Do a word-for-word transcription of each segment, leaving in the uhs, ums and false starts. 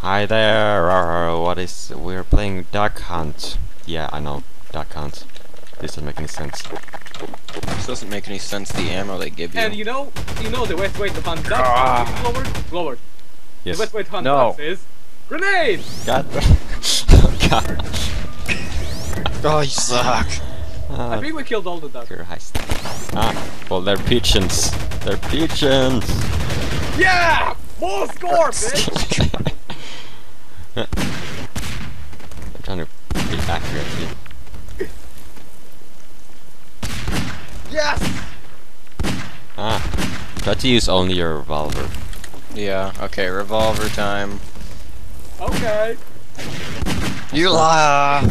Hi there, what is... we're playing Duck Hunt. Yeah, I know, Duck Hunt. This doesn't make any sense. This doesn't make any sense, the ammo they give you. And you know, you know the best way to hunt ducks ah. is lowered, lowered. Yes. The best way to hunt no. ducks is... grenade! God. God. Oh, you suck. Uh, I think we killed all the ducks. Ah, well, they're pigeons. They're pigeons. Yeah! More score, bitch! I'm trying to be accurate here. Yes! Ah, try to use only your revolver. Yeah, okay, revolver time. Okay. You lie!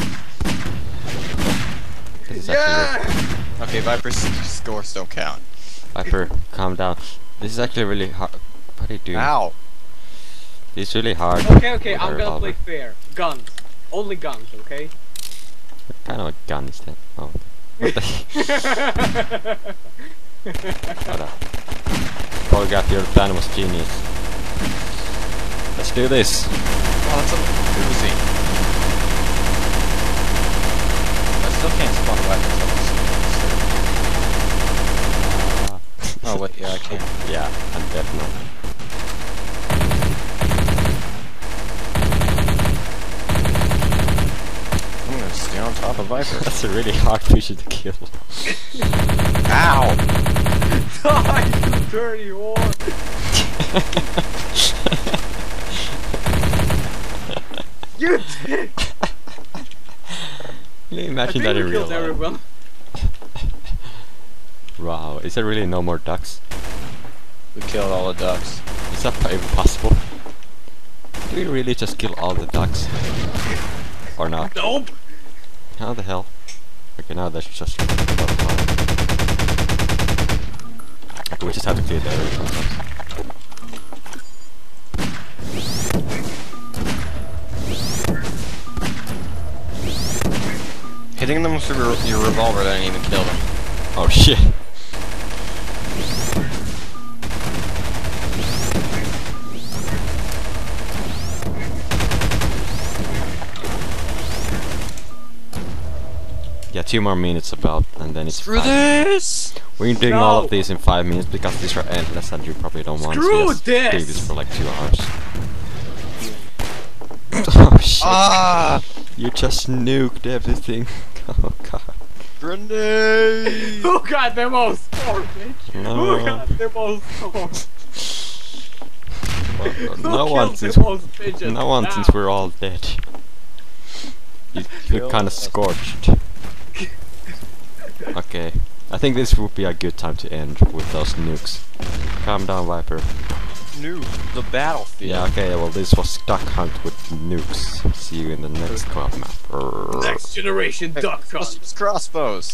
Yeah! Really... okay, Viper's scores don't count. Viper, calm down. This is actually really hard. What do you do? Ow! It's really hard. Okay, okay, I'm gonna play fair. Guns. Only guns, okay? What kind of a gun is that? Oh. What the Hold up. Oh god, your plan was genius. Let's do this. Oh, that's a doozy. I still can't spawn weapons. Uh, oh wait, yeah, I can. Yeah, I'm definitely. Stay on top of Viper. That's a really hard fish to kill. Ow! Die, you dirty whore! You dick! Can you imagine that in real life? Wow, is there really no more ducks? We killed all the ducks. Is that even possible? Did we really just kill all the ducks? Or not? Nope! How the hell? Okay, now that's just... okay, we just have to clear that area sometimes. Hitting them with your revolver didn't even kill them. Oh shit. Yeah, two more minutes about, and then it's Screw this! We're doing no. all of these in five minutes because these are endless and you probably don't want Screw to this. do this for like two hours. Oh shit! Ah. You just nuked everything. Oh god. Grenade! Who got the most score, bitch? No. Who got the most score? Well, no, no one since no one now. since we're all dead. You, you're kind of scorched. Okay, I think this would be a good time to end with those nukes. Calm down, Viper. Nuke the battlefield. Yeah, okay, well this was Duck Hunt with nukes. See you in the next co-op map. Next generation Duck Hunt. Crossbows.